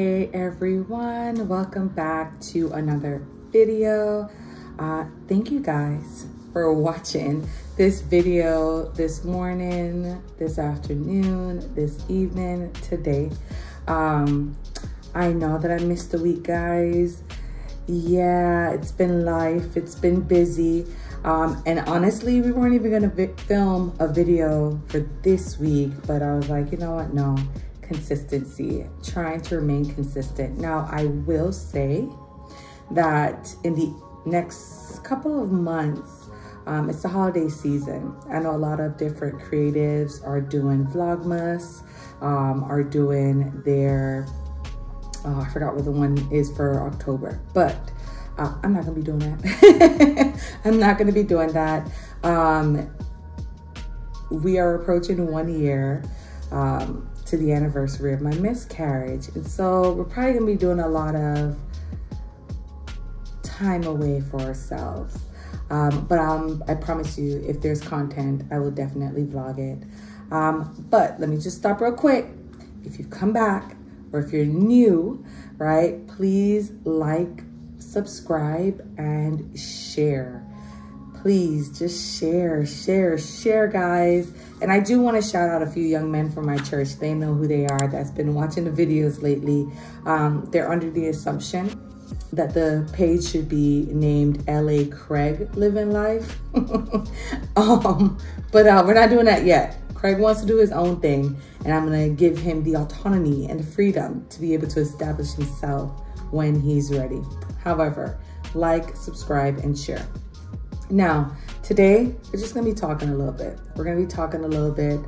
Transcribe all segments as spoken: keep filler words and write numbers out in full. Hey everyone, welcome back to another video. Uh, thank you guys for watching this video this morning, this afternoon, this evening, today. Um, I know that I missed the week, guys. Yeah, it's been life, it's been busy. Um, and honestly, we weren't even gonna vi- film a video for this week, but I was like, you know what, no. Consistency, trying to remain consistent. Now, I will say that in the next couple of months, um, it's the holiday season. I know a lot of different creatives are doing Vlogmas, um, are doing their, oh, I forgot what the one is for October, but uh, I'm not gonna be doing that. I'm not gonna be doing that. Um, we are approaching one year. Um, to the anniversary of my miscarriage. And so we're probably gonna be doing a lot of time away for ourselves. Um, but um, I promise you, if there's content, I will definitely vlog it. Um, but let me just stop real quick. If you've come back or if you're new, right, please like, subscribe, and share. Please just share, share, share, guys. And I do want to shout out a few young men from my church. They know who they are that's been watching the videos lately. Um, they're under the assumption that the page should be named L A Living Life. um, but uh, we're not doing that yet. Craig wants to do his own thing, and I'm going to give him the autonomy and the freedom to be able to establish himself when he's ready. However, like, subscribe, and share. Now, today, we're just gonna be talking a little bit. We're gonna be talking a little bit.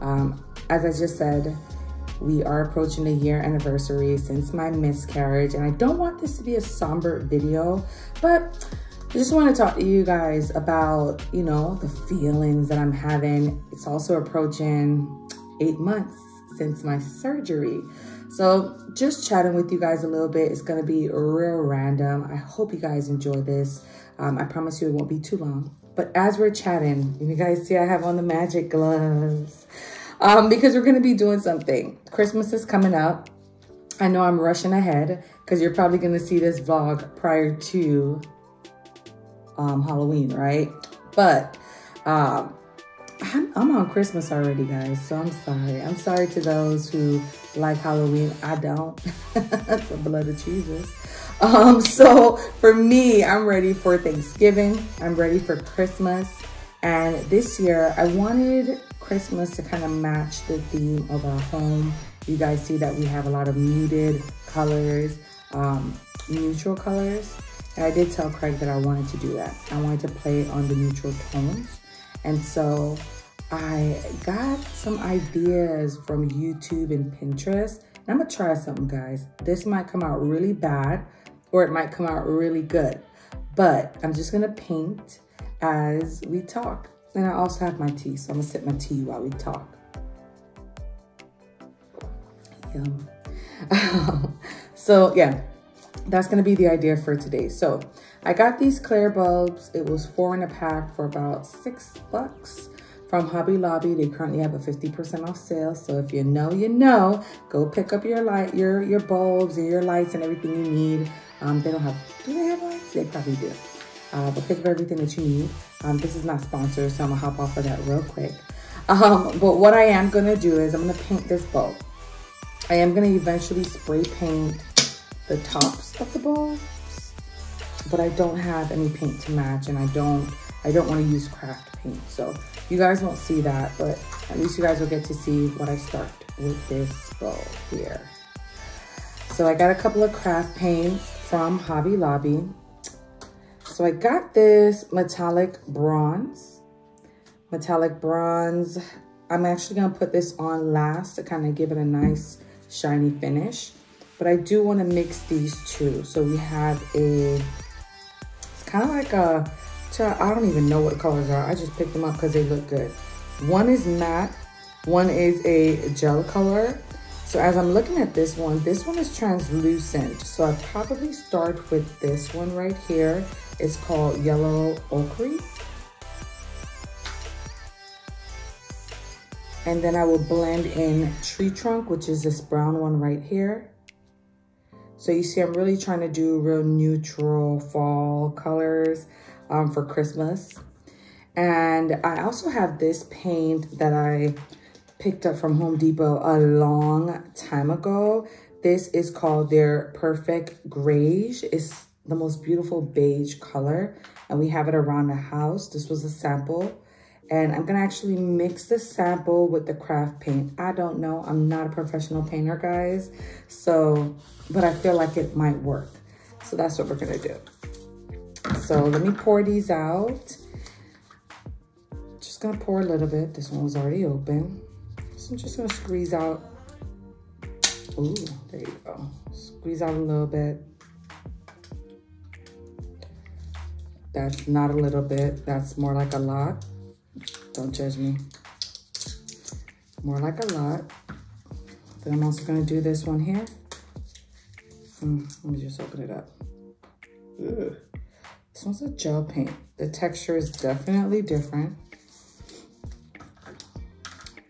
Um, as I just said, we are approaching a year anniversary since my miscarriage, and I don't want this to be a somber video, but I just wanna talk to you guys about, you know, the feelings that I'm having. It's also approaching eight months since my surgery. So just chatting with you guys a little bit. It's gonna be real random. I hope you guys enjoy this. Um, I promise you it won't be too long. But as we're chatting, you guys see I have on the magic gloves um, because we're going to be doing something. Christmas is coming up. I know I'm rushing ahead because you're probably going to see this vlog prior to um, Halloween, right? But um, I'm, I'm on Christmas already, guys, so I'm sorry. I'm sorry to those who like Halloween. I don't. The blood of Jesus. Um, so for me, I'm ready for Thanksgiving. I'm ready for Christmas. And this year I wanted Christmas to kind of match the theme of our home. You guys see that we have a lot of muted colors, um, neutral colors. And I did tell Craig that I wanted to do that. I wanted to play on the neutral tones. And so I got some ideas from YouTube and Pinterest. And I'm gonna try something, guys. This might come out really bad, or it might come out really good, but I'm just gonna paint as we talk. And I also have my tea, so I'm gonna sip my tea while we talk. Yum. So yeah, that's gonna be the idea for today. So I got these clear bulbs. It was four in a pack for about six bucks from Hobby Lobby. They currently have a fifty percent off sale. So if you know, you know, go pick up your light, your, your bulbs and your lights and everything you need. Um, they don't have, do they have lights? They probably do. Uh, but pick up everything that you need. Um, this is not sponsored, so I'm gonna hop off of that real quick. Um, but what I am gonna do is I'm gonna paint this bulb. I am gonna eventually spray paint the tops of the bulbs, but I don't have any paint to match, and I don't, I don't wanna use craft paint. So you guys won't see that, but at least you guys will get to see what I start with this bulb here. So I got a couple of craft paints from Hobby Lobby. So I got this metallic bronze. Metallic bronze. I'm actually gonna put this on last to kind of give it a nice shiny finish. But I do wanna mix these two. So we have a, it's kind of like a, I don't even know what the colors are. I just picked them up because they look good. One is matte, one is a gel color. So as I'm looking at this one, this one is translucent. So I probably start with this one right here. It's called Yellow Ochre. And then I will blend in Tree Trunk, which is this brown one right here. So you see, I'm really trying to do real neutral fall colors um, for Christmas. And I also have this paint that I picked up from Home Depot a long time ago. This is called their Perfect Greige. It's the most beautiful beige color, and we have it around the house. This was a sample, and I'm gonna actually mix the sample with the craft paint. I don't know, I'm not a professional painter, guys, so, but I feel like it might work. So that's what we're gonna do. So let me pour these out. Just gonna pour a little bit. This one was already open. So I'm just gonna squeeze out. Ooh, there you go. Squeeze out a little bit. That's not a little bit, that's more like a lot. Don't judge me. More like a lot. Then I'm also gonna do this one here. Mm, let me just open it up. Ugh. This one's a gel paint. The texture is definitely different.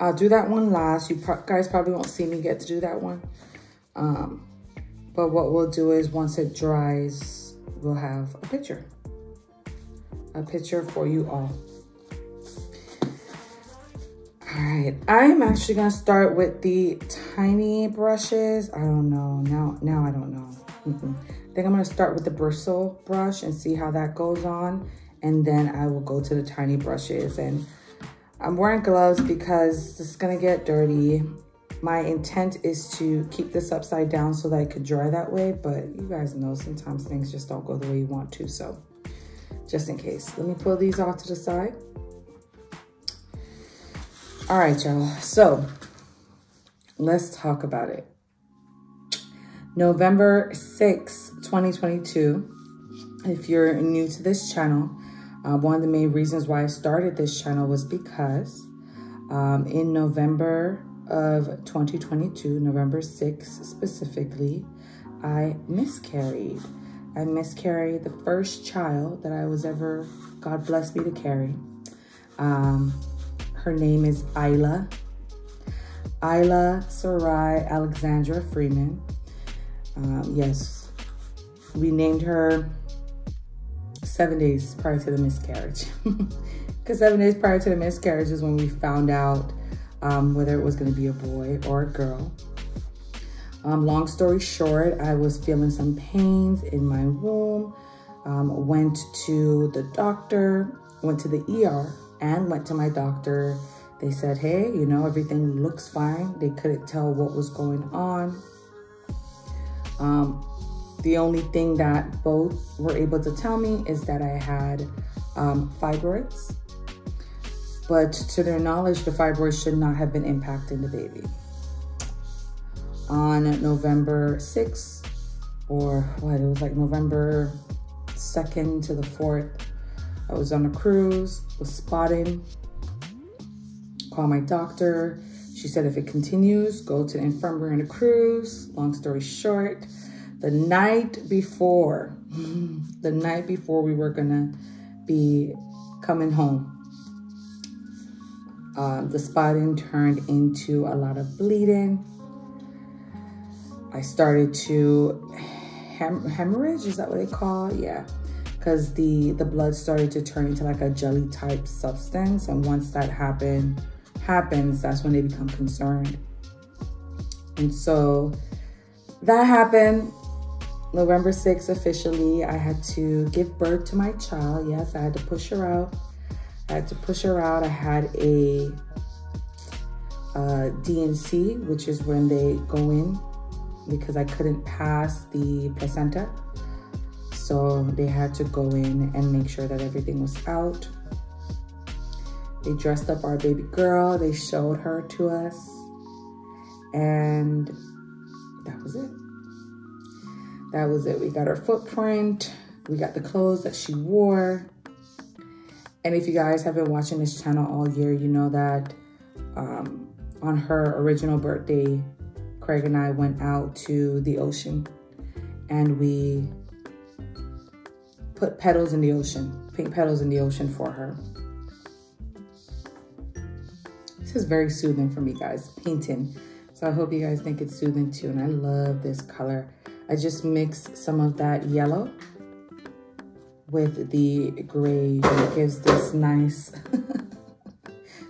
I'll do that one last. You pro- guys probably won't see me get to do that one. Um, but what we'll do is once it dries, we'll have a picture. A picture for you all. All right, I'm actually gonna start with the tiny brushes. I don't know, now, now I don't know. Mm-mm. I think I'm gonna start with the bristle brush and see how that goes on. And then I will go to the tiny brushes. And I'm wearing gloves because this is gonna get dirty. My intent is to keep this upside down so that it could dry that way, but you guys know sometimes things just don't go the way you want to, so. Just in case. Let me pull these off to the side. All right, y'all. So let's talk about it. November sixth, twenty twenty-two. If you're new to this channel, uh, one of the main reasons why I started this channel was because um, in November of twenty twenty-two, November sixth specifically, I miscarried. I miscarried the first child that I was ever, God bless me to carry. Um, her name is Isla. Isla Sarai Alexandra Freeman. Um, yes, we named her seven days prior to the miscarriage. Because seven days prior to the miscarriage is when we found out um, whether it was gonna be a boy or a girl. Um, long story short, I was feeling some pains in my womb, um, went to the doctor, went to the E R and went to my doctor. They said, hey, you know, everything looks fine. They couldn't tell what was going on. Um, the only thing that both were able to tell me is that I had um, fibroids, but to their knowledge, the fibroids should not have been impacting the baby. On November sixth, or what, it was like November second to the fourth, I was on a cruise, was spotted, called my doctor. She said if it continues, go to the infirmary on the cruise. Long story short, the night before, the night before we were gonna be coming home, uh, the spotting turned into a lot of bleeding. I started to hem hemorrhage, is that what they call it? Yeah, because the, the blood started to turn into like a jelly type substance. And once that happen, happens, that's when they become concerned. And so that happened November sixth officially. I had to give birth to my child. Yes, I had to push her out. I had to push her out. I had a uh, D N C, which is when they go in, because I couldn't pass the placenta. So they had to go in and make sure that everything was out. They dressed up our baby girl. They showed her to us. And that was it. That was it. We got her footprint. We got the clothes that she wore. And if you guys have been watching this channel all year, you know that um, on her original birthday, Craig and I went out to the ocean and we put petals in the ocean, pink petals in the ocean for her. This is very soothing for me, guys, painting. So I hope you guys think it's soothing too. And I love this color. I I just mix some of that yellow with the gray, and it gives this nice,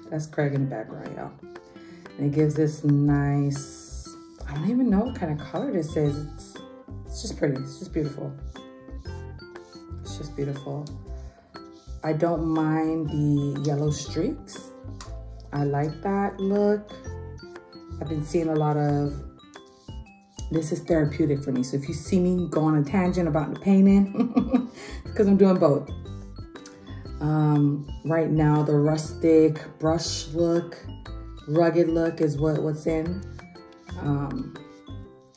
that's Craig in the background, y'all. And it gives this nice, I don't even know what kind of color this is. It's, it's just pretty, it's just beautiful. It's just beautiful. I don't mind the yellow streaks. I like that look. I've been seeing a lot of, this is therapeutic for me. So if you see me go on a tangent about the painting, because I'm doing both. Um, right now, the rustic brush look, rugged look is what, what's in. Um,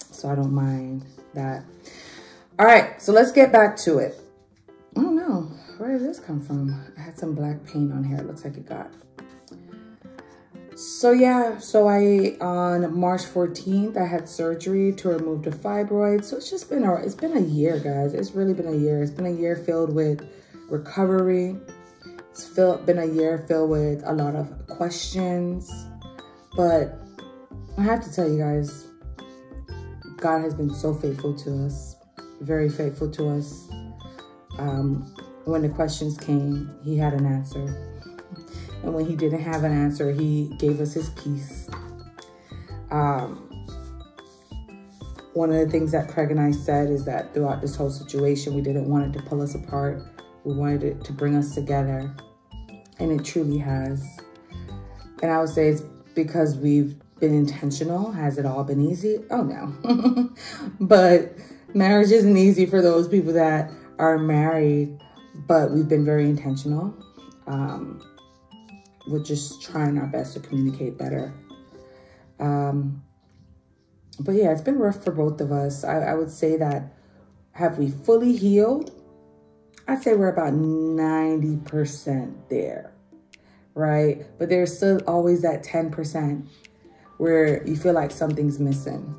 so I don't mind that. All right, so let's get back to it. I don't know, where did this come from? I had some black paint on here, it looks like it got. So yeah, so I, on March fourteenth, I had surgery to remove the fibroids. So it's just been a, it's been a year, guys. It's really been a year. It's been a year filled with recovery. It's filled, been a year filled with a lot of questions. But I have to tell you guys, God has been so faithful to us, very faithful to us. Um, when the questions came, he had an answer. And when he didn't have an answer, he gave us his peace. Um, one of the things that Craig and I said is that throughout this whole situation, we didn't want it to pull us apart. We wanted it to bring us together. And it truly has. And I would say it's because we've been intentional. Has it all been easy? Oh, no. But marriage isn't easy for those people that are married. But we've been very intentional. Um... We're just trying our best to communicate better. Um, but yeah, it's been rough for both of us. I, I would say that, have we fully healed? I'd say we're about ninety percent there, right? But there's still always that ten percent where you feel like something's missing.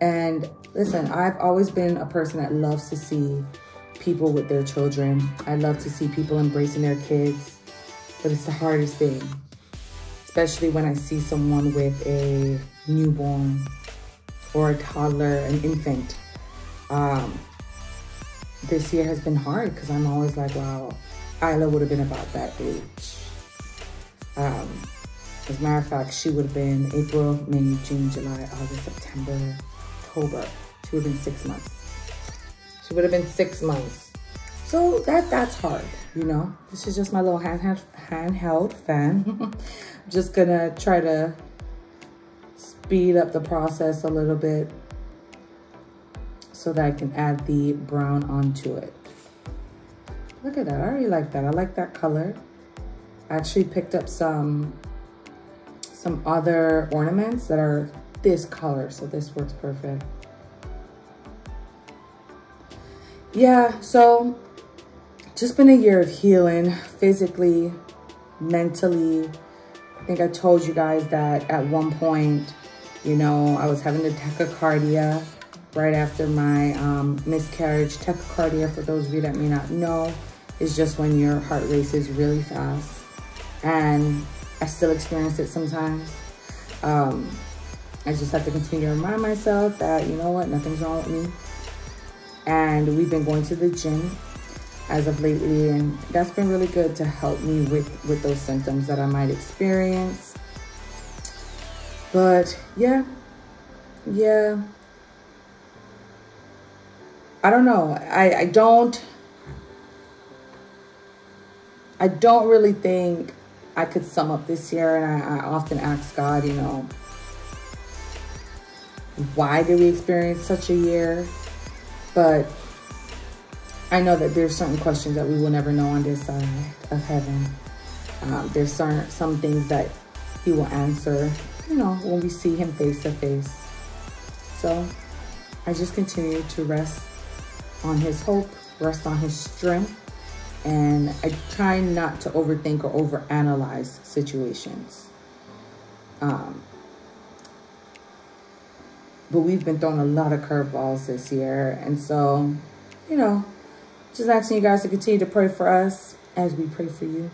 And listen, I've always been a person that loves to see people with their children. I love to see people embracing their kids. But it's the hardest thing, especially when I see someone with a newborn or a toddler, an infant. Um, this year has been hard because I'm always like, wow, Isla would have been about that age. Um, as a matter of fact, she would have been April, May, June, July, August, September, October. She would have been six months. She would have been six months. So that that's hard, you know. This is just my little hand, hand, handheld fan. I'm just gonna try to speed up the process a little bit so that I can add the brown onto it. Look at that, I already like that. I like that color. I actually picked up some, some other ornaments that are this color, so this works perfect. Yeah, so just been a year of healing physically, mentally. I think I told you guys that at one point, you know, I was having the tachycardia right after my um, miscarriage. Tachycardia, for those of you that may not know, is just when your heart races really fast. And I still experience it sometimes. Um, I just have to continue to remind myself that, you know what, nothing's wrong with me. And we've been going to the gym as of lately, and that's been really good to help me with, with those symptoms that I might experience. But yeah, yeah. I don't know. I, I don't, I don't really think I could sum up this year, and I, I often ask God, you know, why did we experience such a year? But I know that there's certain questions that we will never know on this side of heaven. Um, there's certain, some things that he will answer, you know, when we see him face to face. So I just continue to rest on his hope, rest on his strength. And I try not to overthink or overanalyze situations. Um, But we've been throwing a lot of curveballs this year. And so, you know, just asking you guys to continue to pray for us as we pray for you.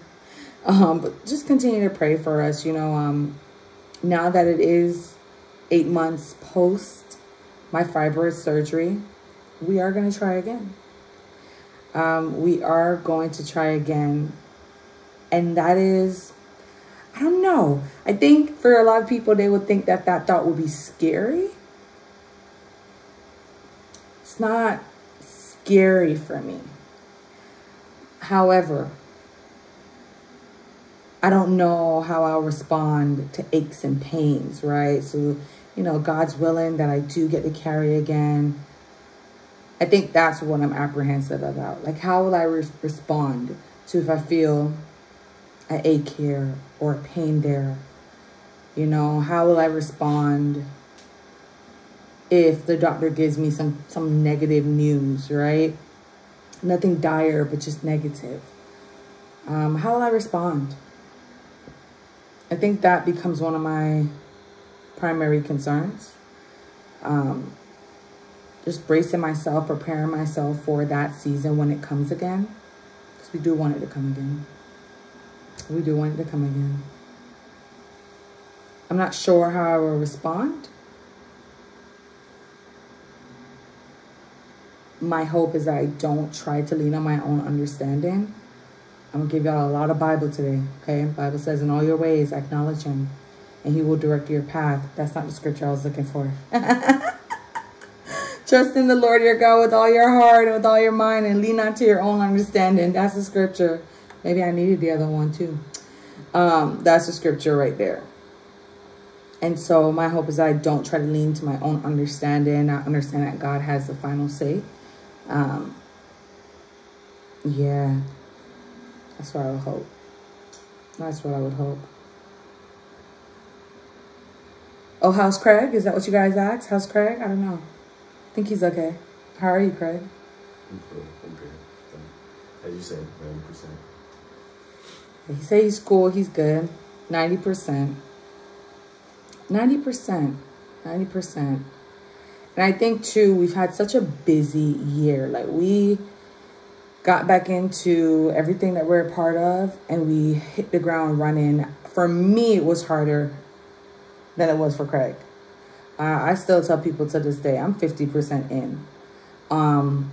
Um, but just continue to pray for us. You know, um, now that it is eight months post my fibroid surgery, we are going to try again. Um, we are going to try again. And that is, I don't know. I think for a lot of people, they would think that that thought would be scary. It's not scary for me. However, I don't know how I'll respond to aches and pains, right? So, you know, God's willing that I do get to carry again. I think that's what I'm apprehensive about. Like, how will I re respond to if I feel an ache here or a pain there? You know, how will I respond if the doctor gives me some, some negative news, right? Nothing dire, but just negative. Um, how will I respond? I think that becomes one of my primary concerns. Um, just bracing myself, preparing myself for that season when it comes again. Because we do want it to come again. We do want it to come again. I'm not sure how I will respond. My hope is that I don't try to lean on my own understanding. I'm going to give y'all a lot of Bible today, okay? Bible says, in all your ways, acknowledge him, and he will direct your path. That's not the scripture I was looking for. Trust in the Lord your God with all your heart and with all your mind, and lean not to your own understanding. That's the scripture. Maybe I needed the other one too. Um, that's the scripture right there. And so my hope is that I don't try to lean to my own understanding. I understand that God has the final say. Um, yeah, that's what I would hope. That's what I would hope. Oh, how's Craig? Is that what you guys asked? How's Craig? I don't know. I think he's okay. How are you, Craig? I'm cool. I'm good. As you said, ninety percent. He said he's cool. He's good. ninety percent. ninety percent. ninety percent. And I think, too, we've had such a busy year. Like, we got back into everything that we're a part of, and we hit the ground running. For me, it was harder than it was for Craig. Uh, I still tell people to this day, I'm fifty percent in. Um,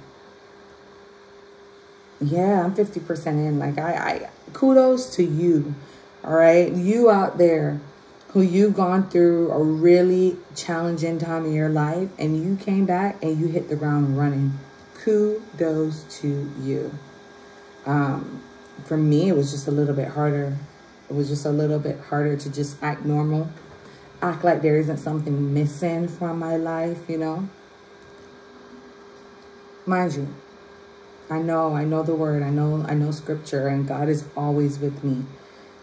yeah, I'm fifty percent in. Like, I, I kudos to you, all right? You out there, who you've gone through a really challenging time in your life, and you came back and you hit the ground running. Kudos to you. Um, for me, it was just a little bit harder. It was just a little bit harder to just act normal, act like there isn't something missing from my life, you know? Mind you, I know, I know the word, I know, I know scripture, and God is always with me.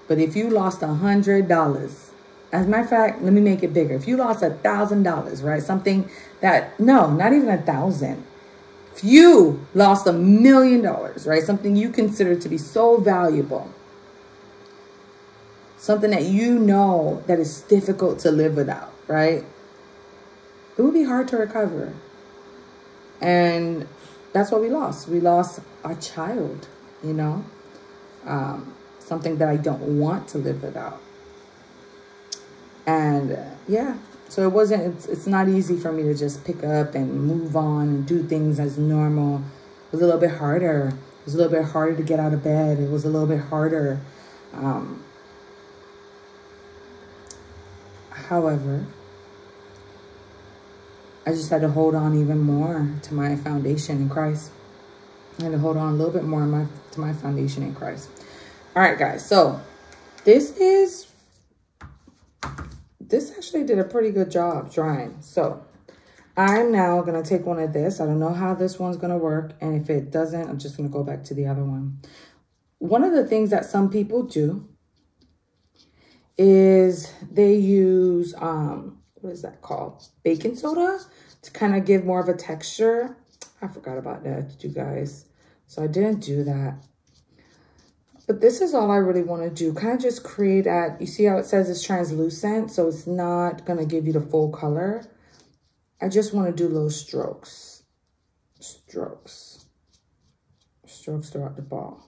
But if you lost a hundred dollars, as a matter of fact, let me make it bigger. If you lost a thousand dollars, right, something that, no, not even a thousand. If you lost a million dollars, right, something you consider to be so valuable, something that you know that is difficult to live without, right, it would be hard to recover. And that's what we lost. We lost our child, you know, um, something that I don't want to live without. And uh, yeah, so it wasn't, it's, it's not easy for me to just pick up and move on and do things as normal. It was a little bit harder. It was a little bit harder to get out of bed. It was a little bit harder. Um, however, I just had to hold on even more to my foundation in Christ. I had to hold on a little bit more my, to my foundation in Christ. All right, guys. So this is... This actually did a pretty good job drying. So I'm now going to take one of this. I don't know how this one's going to work. And if it doesn't, I'm just going to go back to the other one. One of the things that some people do is they use, um, what is that called? Baking soda to kind of give more of a texture. I forgot about that, you guys. So I didn't do that. But this is all I really want to do. Kind of just create that. You see how it says it's translucent, so it's not going to give you the full color. I just want to do little strokes. Strokes. Strokes throughout the ball.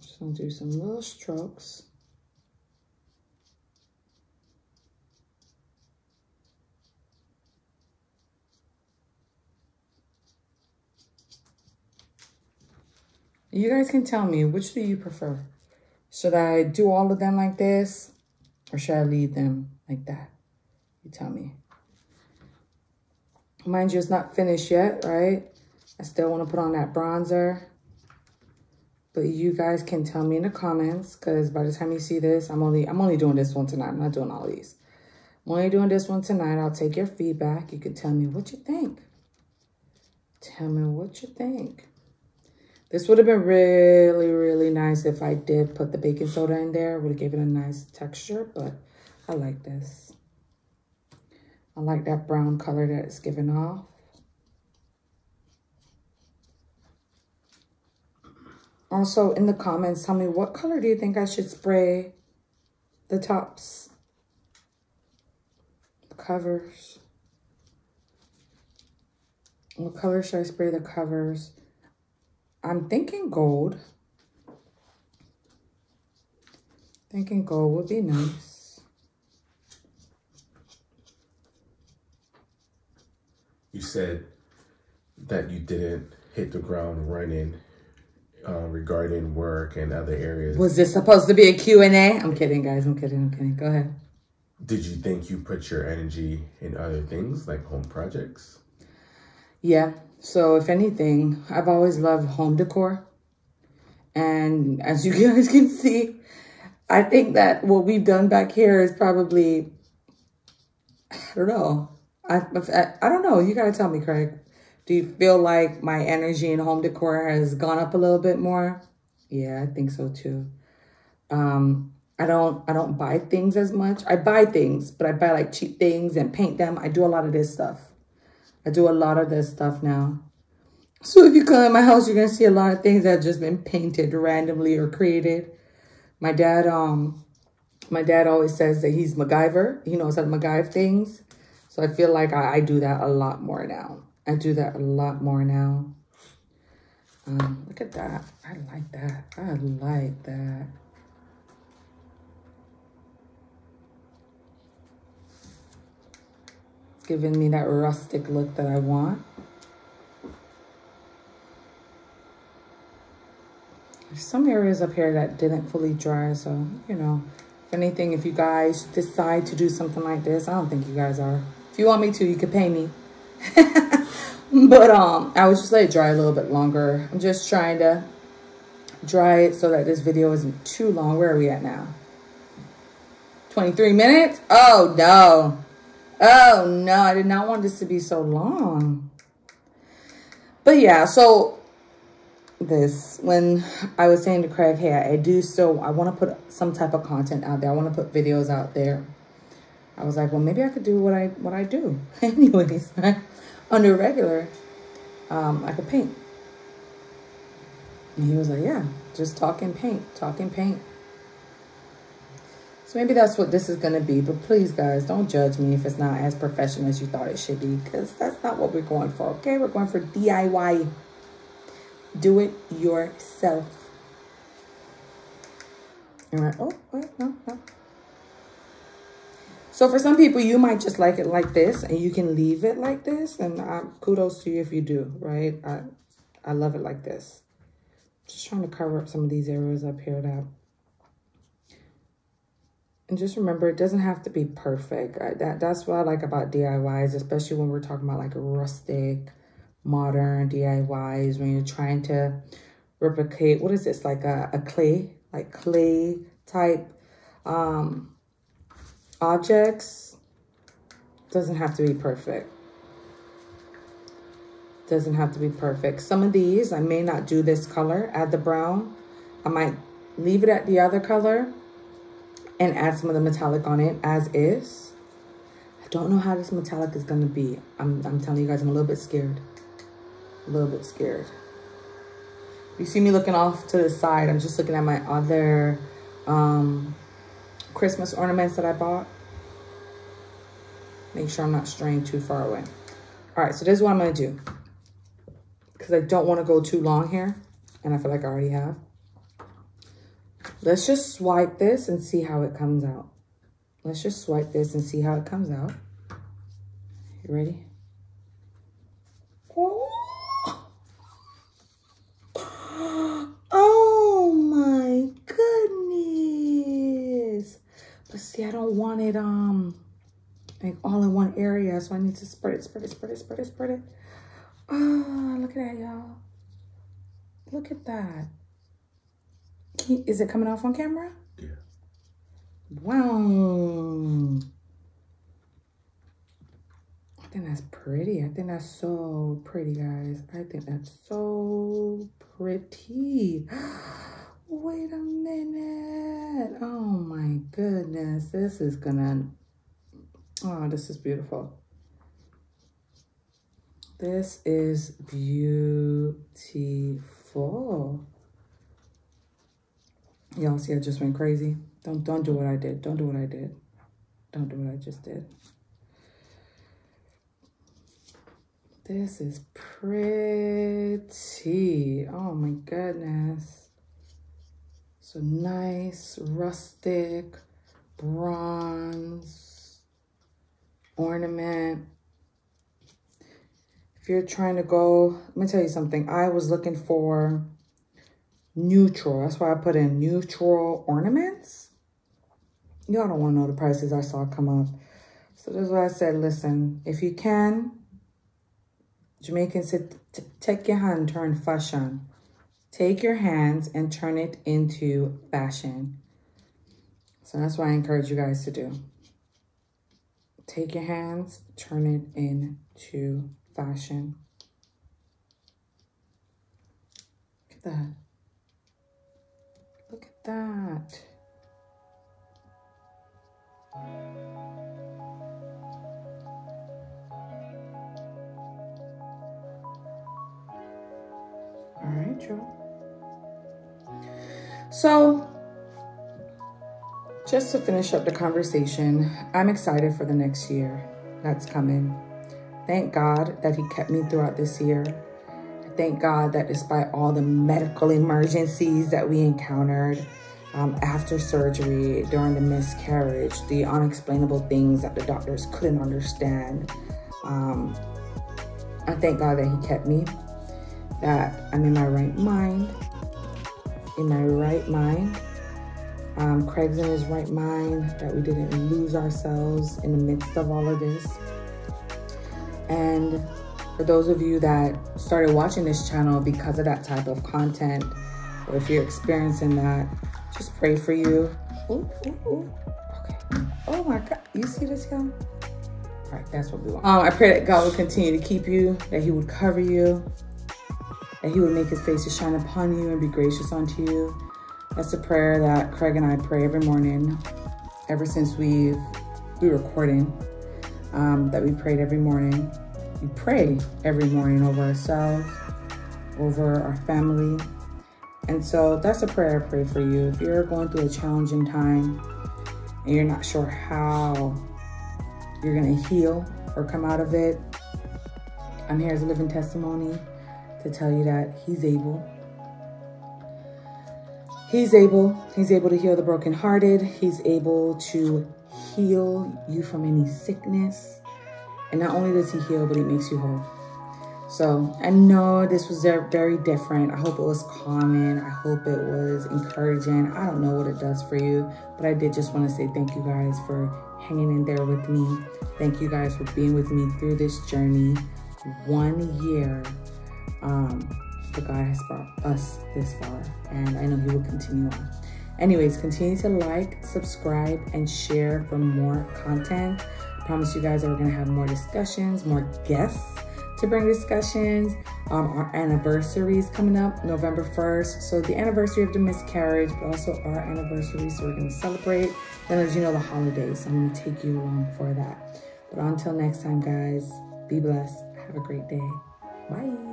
Just So I'm going to do some little strokes. You guys can tell me, which do you prefer? Should I do all of them like this? Or should I leave them like that? You tell me. Mind you, it's not finished yet, right? I still want to put on that bronzer. But you guys can tell me in the comments, because by the time you see this, I'm only I'm only doing this one tonight. I'm not doing all these. I'm only doing this one tonight. I'll take your feedback. You can tell me what you think. Tell me what you think. This would have been really, really nice if I did put the baking soda in there. Would have gave it a nice texture, but I like this. I like that brown color that it's giving off. Also, in the comments, tell me what color do you think I should spray the tops, the covers? What color should I spray the covers? I'm thinking gold. Thinking gold would be nice. You said that you didn't hit the ground running uh, regarding work and other areas. Was this supposed to be a Q and A? I'm kidding, guys. I'm kidding. I'm kidding. Go ahead. Did you think you put your energy in other things like home projects? Yeah. So if anything, I've always loved home decor. And as you guys can see, I think that what we've done back here is probably, I don't know. I, I, I don't know. You got to tell me, Craig. Do you feel like my energy in home decor has gone up a little bit more? Yeah, I think so too. Um, I don't, I don't buy things as much. I buy things, but I buy like cheap things and paint them. I do a lot of this stuff. I do a lot of this stuff now. So if you come in my house, you're going to see a lot of things that have just been painted randomly or created. My dad, um, my dad always says that he's MacGyver. He knows how to MacGyver things. So I feel like I, I do that a lot more now. I do that a lot more now. Um, look at that. I like that. I like that. Giving me that rustic look that I want. There's some areas up here that didn't fully dry, so you know, if anything, if you guys decide to do something like this, I don't think you guys are. If you want me to, you could pay me. But um, I would just let it dry a little bit longer. I'm just trying to dry it so that this video isn't too long. Where are we at now? twenty-three minutes? Oh no. Oh, no, I did not want this to be so long. But, yeah, so this, when I was saying to Craig, hey, I do so, I want to put some type of content out there. I want to put videos out there. I was like, well, maybe I could do what I what I do. Anyways, under regular, um, I could paint. And he was like, yeah, just talk and paint, talk and paint. So maybe that's what this is going to be. But please, guys, don't judge me if it's not as professional as you thought it should be. Because that's not what we're going for, okay? We're going for D I Y. Do it yourself. All right. Oh, wait, no, no. So for some people, you might just like it like this. And you can leave it like this. And I, kudos to you if you do, right? I, I love it like this. Just trying to cover up some of these areas up here that... And just remember, it doesn't have to be perfect. I, that, that's what I like about D I Ys, especially when we're talking about like rustic, modern D I Ys, when you're trying to replicate, what is this? Like a, a clay, like clay type um, objects. Doesn't have to be perfect. Doesn't have to be perfect. Some of these, I may not do this color, add the brown. I might leave it at the other color and add some of the metallic on it as is. I don't know how this metallic is gonna be. I'm, I'm telling you guys, I'm a little bit scared. A little bit scared. You see me looking off to the side. I'm just looking at my other um, Christmas ornaments that I bought. Make sure I'm not straying too far away. All right, so this is what I'm gonna do. Because I don't wanna go too long here. And I feel like I already have. Let's just swipe this and see how it comes out. Let's just swipe this and see how it comes out. You ready? Oh my goodness. But see, I don't want it um like all in one area, so I need to spread it, spread it, spread it, spread it, spread it. Oh, look at that, y'all. Look at that. Is it coming off on camera? Yeah. Wow. I think that's pretty. I think that's so pretty, guys. I think that's so pretty. Wait a minute. Oh my goodness. This is gonna, oh, this is beautiful. This is beautiful. Y'all see, I just went crazy. Don't don't do what I did. Don't do what I did. Don't do what I just did. This is pretty. Oh my goodness. So nice, rustic, bronze ornament. If you're trying to go, let me tell you something. I was looking for neutral. That's why I put in neutral ornaments. Y'all don't want to know the prices I saw come up. So that's why I said, listen, if you can, Jamaicans said, take your hand, turn fashion. Take your hands and turn it into fashion. So that's what I encourage you guys to do. Take your hands, turn it into fashion. Look at that. Look at that. All right, y'all. So, just to finish up the conversation, I'm excited for the next year that's coming. Thank God that He kept me throughout this year. Thank God that despite all the medical emergencies that we encountered um, after surgery, during the miscarriage, the unexplainable things that the doctors couldn't understand, um, I thank God that He kept me, that I'm in my right mind, in my right mind, um, Craig's in his right mind, that we didn't lose ourselves in the midst of all of this. And for those of you that started watching this channel because of that type of content, or if you're experiencing that, just pray for you. Ooh, ooh, ooh. Okay. Oh my God. You see this, y'all? All right, that's what we want. Um, I pray that God will continue to keep you, that He would cover you, that He would make His face to shine upon you and be gracious unto you. That's a prayer that Craig and I pray every morning, ever since we've, we were recording, um, that we prayed every morning. We pray every morning over ourselves, over our family. And so that's a prayer I pray for you. If you're going through a challenging time and you're not sure how you're gonna heal or come out of it, I'm here as a living testimony to tell you that He's able. He's able. He's able to heal the brokenhearted. He's able to heal you from any sickness. And not only does He heal, but He makes you whole. So I know this was very different. I hope it was calming. I hope it was encouraging. I don't know what it does for you, but I did just want to say thank you guys for hanging in there with me. Thank you guys for being with me through this journey. One year, um, but God has brought us this far, and I know He will continue on. Anyways, continue to like, subscribe, and share for more content. I promise you guys that we're going to have more discussions, more guests to bring discussions. Um, our anniversary is coming up November first. So the anniversary of the miscarriage, but also our anniversary. So we're going to celebrate. Then, as you know, the holidays. So I'm going to take you along for that. But until next time, guys, be blessed. Have a great day. Bye.